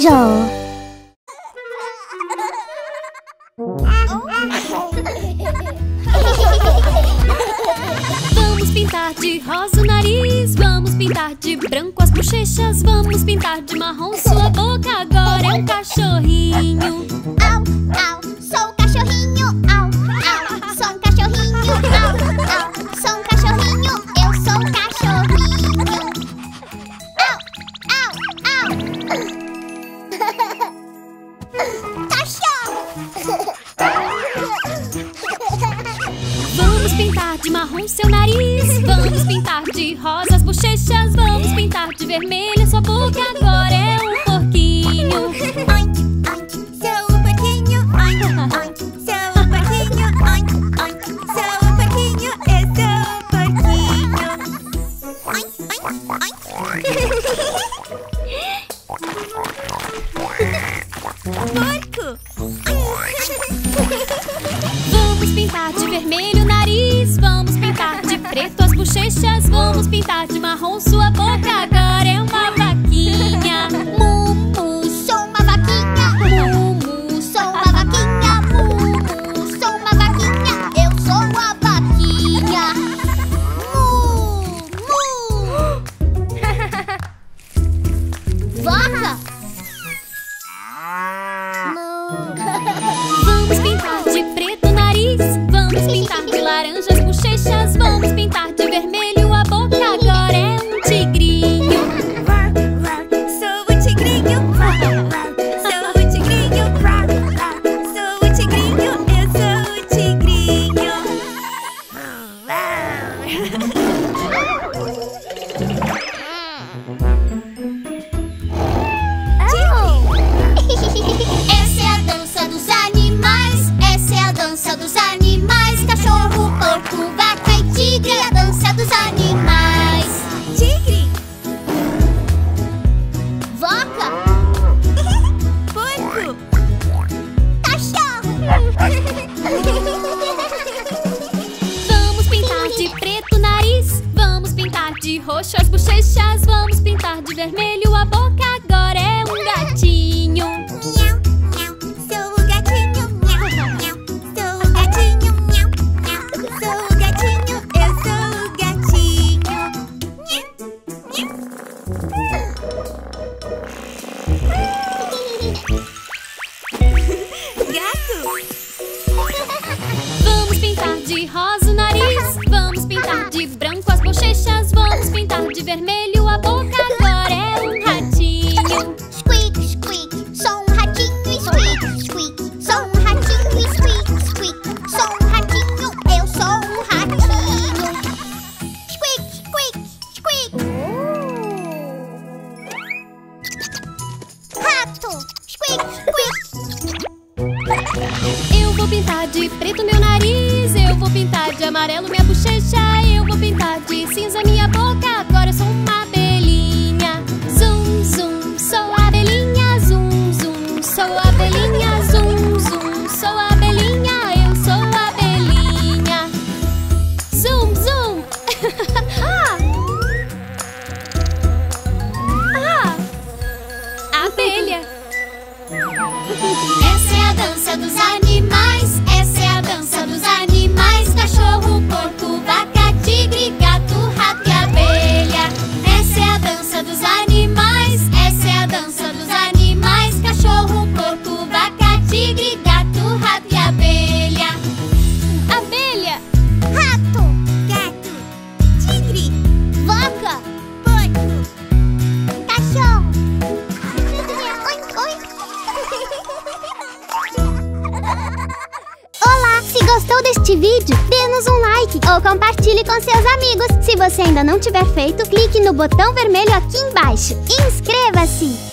Jojo. Vamos pintar de rosa o nariz, vamos pintar de branco as bochechas, vamos pintar de marrom sua boca, agora é um cachorrinho. Au, au, sou um cachorrinho, au, au, sou um cachorrinho, au, au, sou um cachorrinho, eu sou um cachorrinho. Au, au, au. Cachorro! Vamos pintar de marrom seu nariz, vamos pintar de rosa as bochechas, vamos pintar de vermelho sua boca, agora é um porquinho. Oink, oink, sou um porquinho, oink, oink, sou um porquinho, oink, oink, sou um porquinho, eu sou um porquinho. Oink, oink, oink. Porco! Vamos pintar de vermelho vamos pintar de preto as bochechas, vamos pintar de marrom sua boca, agora é uma vaquinha. Mumu, sou uma vaquinha. Mumu, sou uma vaquinha. Mumu, sou uma vaquinha. Eu sou a vaquinha. Mumu. Vaca. Vamos pintar de preto o nariz, vamos pintar de laranja as bochechas, vamos pintar de vermelho a boca, agora é um tigrinho. Vá, vá, sou um tigrinho. Vá, vá, sou um tigrinho. Vá, vá, sou um tigrinho. Eu sou um tigrinho. Essa é a dança dos animais, essa é a dança dos animais. Cachorro, porco, vaca e tigre, a dança dos animais. Tigre. Vaca. Porco. Cachorro. Vamos pintar de preto o nariz, vamos pintar de roxo as bochechas, vamos pintar de vermelho a boca, agora é um gatinho. Miau. De branco as bochechas, vamos pintar de vermelho a boca, agora é um ratinho. Squeak, squeak, sou um ratinho, squeak, squeak, sou um ratinho, squeak, squeak, sou um ratinho, eu sou um ratinho. Squeak, squeak, squeak. Rato, squeak, squeak. Eu vou pintar de preto meu nariz, eu vou pintar de amarelo minha bochecha, vou pintar de cinza minha boca, agora eu sou uma abelhinha. Zum, zum, sou a abelhinha. Zum, zum, sou a abelhinha. Zum, zum, sou a abelhinha. Eu sou a abelhinha. Zum, zum. Ah. Ah. A abelha. Essa é a dança dos animais, essa é a dança dos animais. Cachorro, porco, vaca, tigre, gato, rato e abelha. Essa é a dança dos animais, essa é a dança dos animais. Cachorro, porco, vaca, tigre, gato, rato e abelha. Abelha. Rato. Gato. Tigre. Vaca. Porco. Cachorro. Olá, se gostou deste vídeo, dê-nos um like ou compartilhe com seus amigos. Se você ainda não tiver feito, clique no botão vermelho aqui embaixo. Inscreva-se!